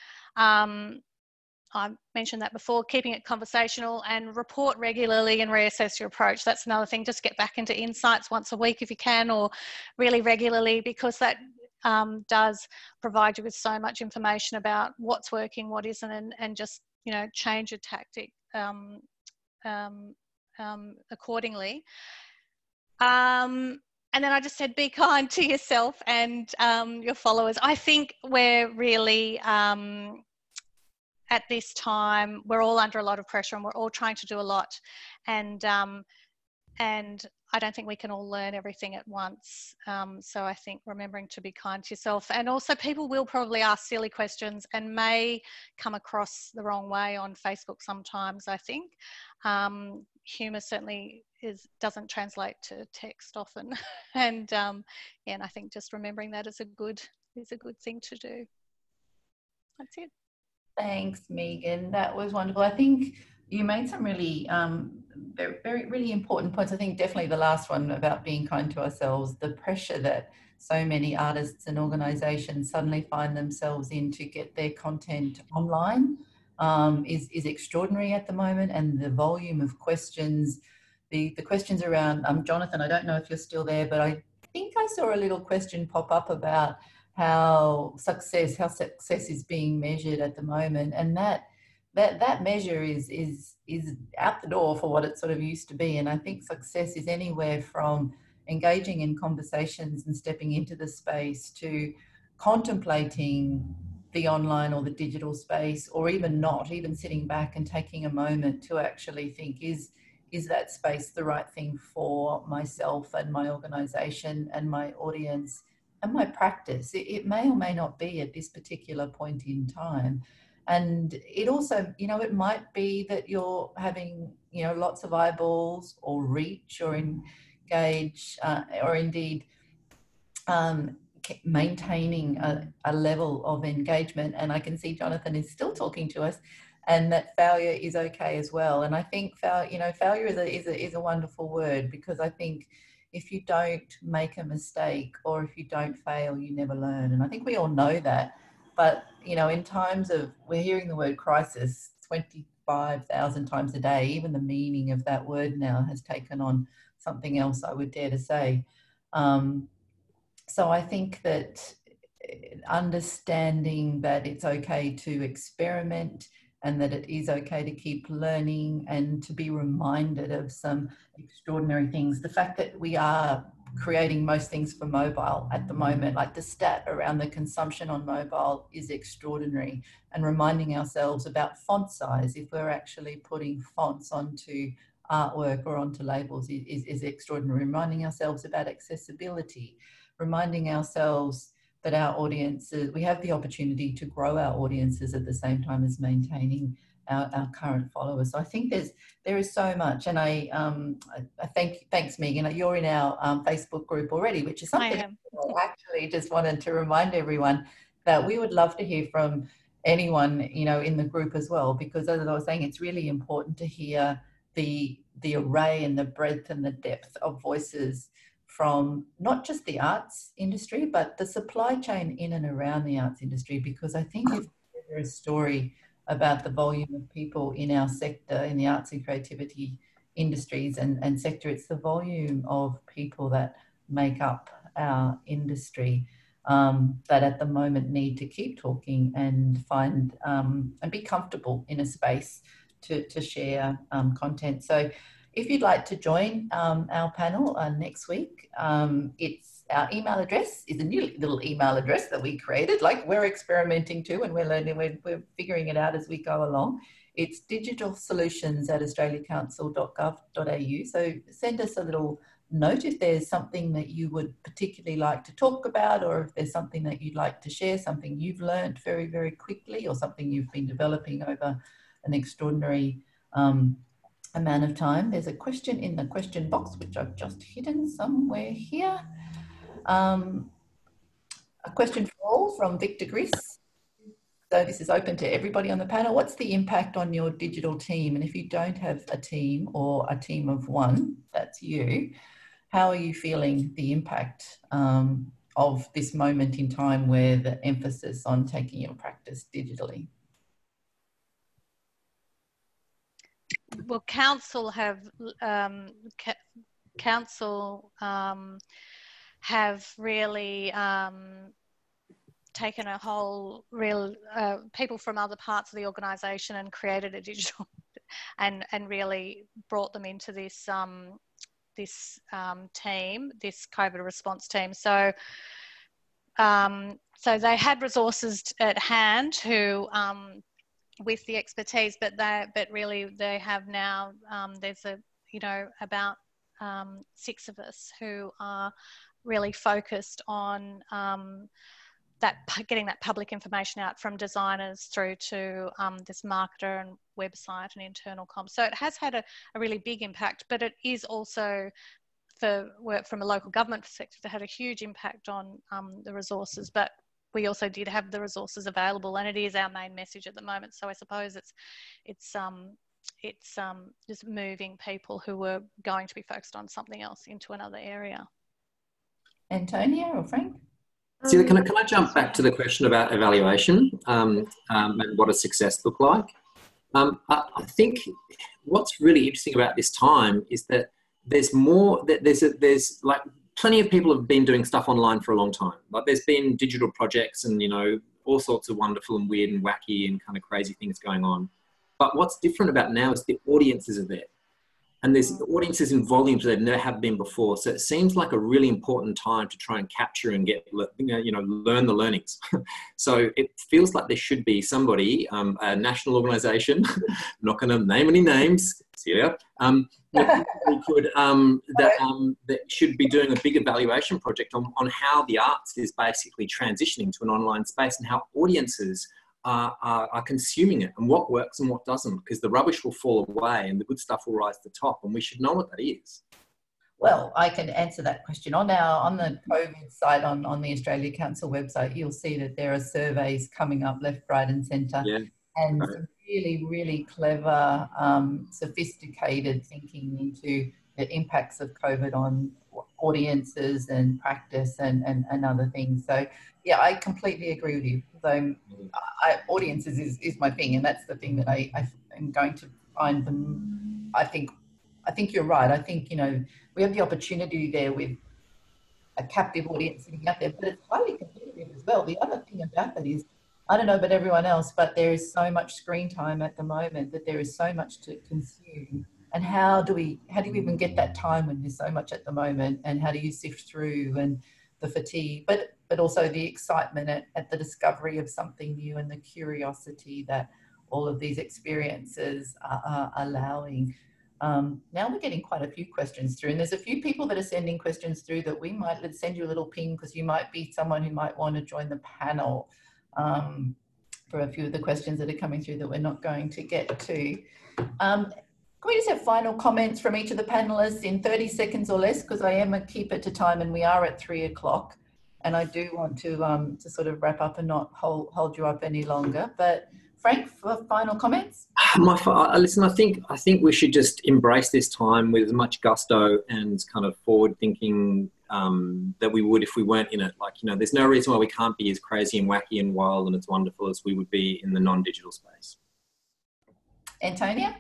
I mentioned that before, keeping it conversational and report regularly and reassess your approach. That's another thing. Just get back into insights once a week if you can, or really regularly, because that does provide you with so much information about what's working, what isn't, and just, you know, change your tactic accordingly. And then I just said, be kind to yourself and your followers. I think we're really... at this time, we're all under a lot of pressure and we're all trying to do a lot. And I don't think we can all learn everything at once. So I think remembering to be kind to yourself. And also people will probably ask silly questions and may come across the wrong way on Facebook sometimes, I think. Humour certainly doesn't translate to text often. And I think just remembering that is a good thing to do. That's it. Thanks, Megan. That was wonderful. I think you made some really, really important points. I think definitely the last one about being kind to ourselves, the pressure that so many artists and organisations suddenly find themselves in to get their content online is extraordinary at the moment. And the volume of questions, the questions around, Jonathan, I don't know if you're still there, but I think I saw a little question pop up about how success is being measured at the moment, and that measure is out the door for what it sort of used to be. And I think success is anywhere from engaging in conversations and stepping into the space to contemplating the online or the digital space, or even not, even sitting back and taking a moment to actually think, is that space the right thing for myself and my organisation and my audience and my practice? It may or may not be at this particular point in time. And it also, you know, it might be that you're having, you know, lots of eyeballs or reach or engage or indeed maintaining a level of engagement. And I can see Jonathan is still talking to us, and that failure is okay as well. And I think, failure is a wonderful word, because I think if you don't make a mistake or if you don't fail, you never learn. And I think we all know that. But, you know, in times of, we're hearing the word crisis 25,000 times a day, even the meaning of that word now has taken on something else, I would dare to say. So I think that understanding that it's okay to experiment, and that it is okay to keep learning and to be reminded of some extraordinary things. The fact that we are creating most things for mobile at the moment, like the stat around the consumption on mobile is extraordinary, and reminding ourselves about font size, if we're actually putting fonts onto artwork or onto labels is extraordinary. Reminding ourselves about accessibility, reminding ourselves that our audiences, we have the opportunity to grow our audiences at the same time as maintaining our current followers. So I think there is so much, and I thanks Megan. You're in our Facebook group already, which is something I actually just wanted to remind everyone that we would love to hear from anyone, you know, in the group as well, because as I was saying, it's really important to hear the array and the breadth and the depth of voices from not just the arts industry, but the supply chain in and around the arts industry, because I think if there's a story about the volume of people in our sector, in the arts and creativity industries and sector, it's the volume of people that make up our industry that at the moment need to keep talking and find and be comfortable in a space to share content. So if you'd like to join our panel next week, it's our email address is a new little email address that we created, like we're experimenting too, and we're learning, we're figuring it out as we go along. It's digitalsolutions@australiacouncil.gov.au. So send us a little note if there's something that you would particularly like to talk about, or if there's something that you'd like to share, something you've learned very, very quickly, or something you've been developing over an extraordinary amount of time. There's a question in the question box, which I've just hidden somewhere here. A question for all from Victor Gris. So this is open to everybody on the panel. What's the impact on your digital team? And if you don't have a team or a team of one, that's you, how are you feeling the impact of this moment in time where the emphasis on taking your practice digitally? Well, council have really taken a whole real people from other parts of the organisation and created a digital and really brought them into this team, this COVID response team. So so they had resources at hand who with the expertise, but really they have now there's a about 6 of us who are really focused on getting that public information out, from designers through to this marketer and website and internal comms. So it has had a really big impact, but it is also for work from a local government perspective that had a huge impact on the resources, but we also did have the resources available, and it is our main message at the moment. So I suppose it's just moving people who were going to be focused on something else into another area. Antonia or Frank? Celia, can I jump back to the question about evaluation and what does success look like? I think what's really interesting about this time is that there's like plenty of people have been doing stuff online for a long time. Like there's been digital projects and all sorts of wonderful and weird and wacky and kind of crazy things going on. But what's different about now is the audiences are there. And there's audiences in volumes that never have been before. So it seems like a really important time to try and capture and get, learn the learnings. So it feels like there should be somebody, a national organisation, I'm not going to name any names, Celia, that should be doing a big evaluation project on how the arts is basically transitioning to an online space and how audiences are consuming it and what works and what doesn't, because the rubbish will fall away and the good stuff will rise to the top, and we should know what that is. Well, I can answer that question. On the COVID side, on the Australia Council website, you'll see that there are surveys coming up left, right and centre, and some really, really clever, sophisticated thinking into the impacts of COVID on audiences and practice and other things. So yeah, I completely agree with you. So audiences is my thing, and that's the thing that I am going to find them. I think you're right. I think we have the opportunity there with a captive audience sitting out there, but it's highly competitive as well. The other thing about that is, I don't know about everyone else, but there is so much screen time at the moment that there is so much to consume. And how do we even get that time when there's so much at the moment? And how do you sift through and the fatigue, but also the excitement at the discovery of something new and the curiosity that all of these experiences are allowing. Now we're getting quite a few questions through, and there's a few people that are sending questions through that we might send you a little ping, because you might be someone who might want to join the panel for a few of the questions that are coming through that we're not going to get to. Can we just have final comments from each of the panellists in 30 seconds or less, because I am a keeper to time and we are at 3 o'clock, and I do want to sort of wrap up and not hold you up any longer. But Frank, for final comments? Listen, I think we should just embrace this time with as much gusto and kind of forward thinking that we would if we weren't in it. Like, you know, there's no reason why we can't be as crazy and wacky and wild and as wonderful as we would be in the non-digital space. Antonia?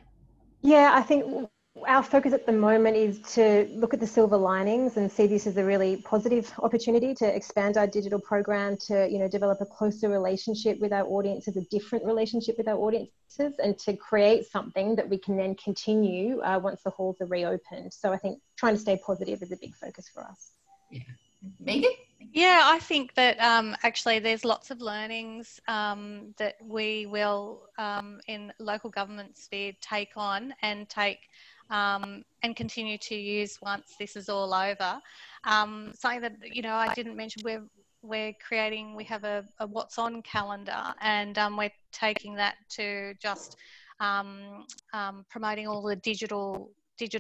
Yeah, I think our focus at the moment is to look at the silver linings and see this as a really positive opportunity to expand our digital program, to, you know, develop a closer relationship with our audiences, a different relationship with our audiences, and to create something that we can then continue once the halls are reopened. So I think trying to stay positive is a big focus for us. Yeah. Megan? Yeah, I think that actually there's lots of learnings that we will in local government sphere take on and take and continue to use once this is all over. Something that, you know, I didn't mention, we have a what's on calendar, and we're taking that to just promoting all the digital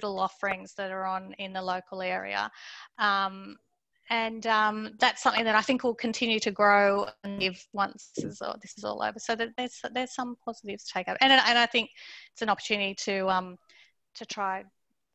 offerings that are on in the local area. And that's something that I think will continue to grow and live once this is all over. So that there's some positives to take up, and I think it's an opportunity to try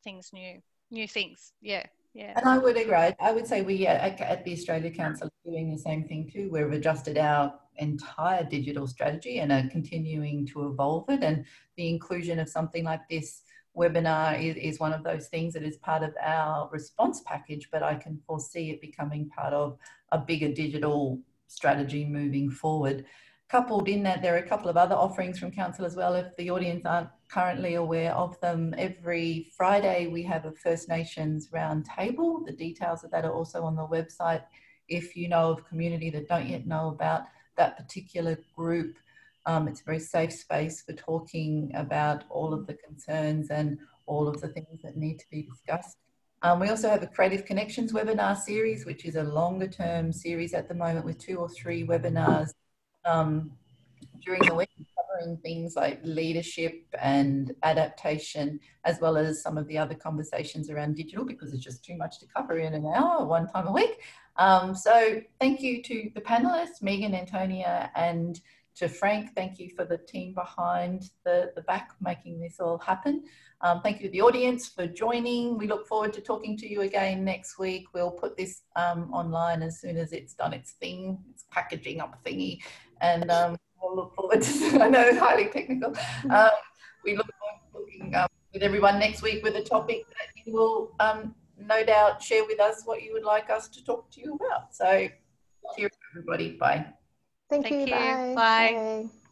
things new things. Yeah. And I would agree. I would say we at the Australia Council are doing the same thing too. We've adjusted our entire digital strategy and are continuing to evolve it. And the inclusion of something like this webinar is one of those things that is part of our response package, but I can foresee it becoming part of a bigger digital strategy moving forward. Coupled in that, there are a couple of other offerings from Council as well, if the audience aren't currently aware of them. Every Friday we have a First Nations roundtable. The details of that are also on the website. If you know of community that don't yet know about that particular group, it's a very safe space for talking about all of the concerns and all of the things that need to be discussed. We also have a Creative Connections webinar series, which is a longer term series at the moment with 2 or 3 webinars during the week, covering things like leadership and adaptation, as well as some of the other conversations around digital, because it's just too much to cover in an hour, one time a week. So thank you to the panelists, Megan, Antonia, and to Frank. Thank you for the team behind the back making this all happen. Thank you to the audience for joining. We look forward to talking to you again next week. We'll put this online as soon as it's done its thing, its packaging up thingy. And we'll look forward to, I know, highly technical. We look forward to talking with everyone next week with a topic that you will no doubt share with us what you would like us to talk to you about. So, cheers everybody, bye. Thank you. Bye. Bye.